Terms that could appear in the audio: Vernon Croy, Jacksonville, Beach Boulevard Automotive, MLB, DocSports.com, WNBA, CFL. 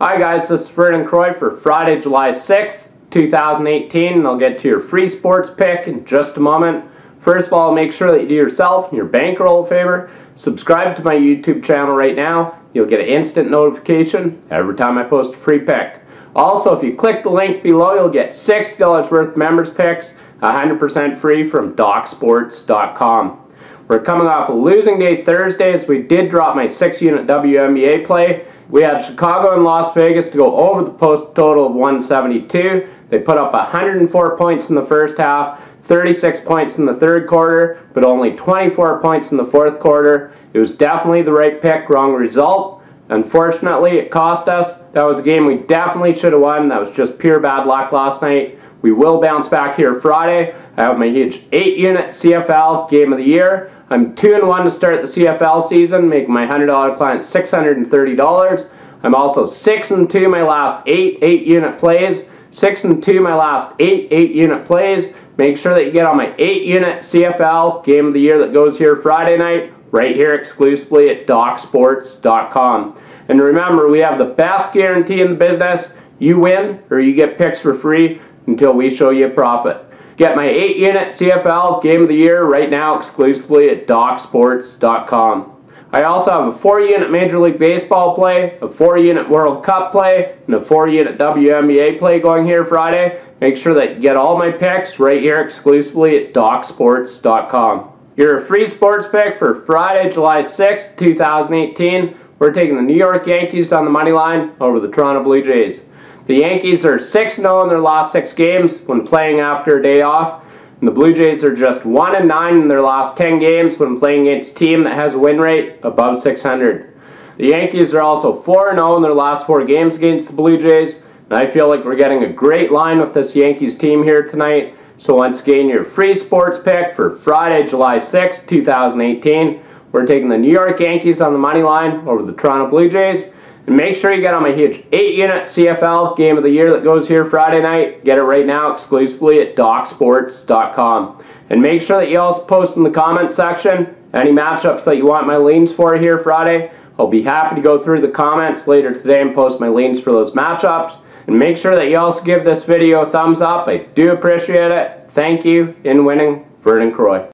Hi guys, this is Vernon Croy for Friday, July 6th, 2018, and I'll get to your free sports pick in just a moment. First of all, make sure that you do yourself and your bankroll a favor. Subscribe to my YouTube channel right now. You'll get an instant notification every time I post a free pick. Also, if you click the link below, you'll get $60 worth of members picks, 100% free from DocSports.com. We're coming off a losing day Thursday, as we did drop my 6-unit WNBA play. We had Chicago and Las Vegas to go over the post total of 172. They put up 104 points in the first half, 36 points in the third quarter, but only 24 points in the fourth quarter. It was definitely the right pick, wrong result. Unfortunately, it cost us. That was a game we definitely should have won. That was just pure bad luck last night. We will bounce back here Friday. I have my huge 8-unit CFL game of the year. I'm 2-1 to start the CFL season, making my $100 client $630. I'm also 6-2 my last 8 8-unit plays. 6-2 my last 8 8-unit plays. Make sure that you get on my 8-unit CFL game of the year that goes here Friday night, right here exclusively at DocSports.com. And remember, we have the best guarantee in the business. You win or you get picks for free until we show you a profit. Get my 8-unit CFL game of the year right now exclusively at DocSports.com. I also have a 4-unit Major League Baseball play, a 4-unit World Cup play, and a 4-unit WNBA play going here Friday. Make sure that you get all my picks right here exclusively at DocSports.com. Your free sports pick for Friday, July 6th, 2018. We're taking the New York Yankees on the money line over the Toronto Blue Jays. The Yankees are 6-0 in their last 6 games when playing after a day off. And the Blue Jays are just 1-9 in their last 10 games when playing against a team that has a win rate above 600. The Yankees are also 4-0 in their last 4 games against the Blue Jays. And I feel like we're getting a great line with this Yankees team here tonight. So once again, your free sports pick for Friday, July 6, 2018. We're taking the New York Yankees on the money line over the Toronto Blue Jays. And make sure you get on my huge 8-unit CFL game of the year that goes here Friday night. Get it right now exclusively at DocSports.com. And make sure that you also post in the comment section any matchups that you want my leans for here Friday. I'll be happy to go through the comments later today and post my leans for those matchups. And make sure that you also give this video a thumbs up. I do appreciate it. Thank you. In winning, Vernon Croy.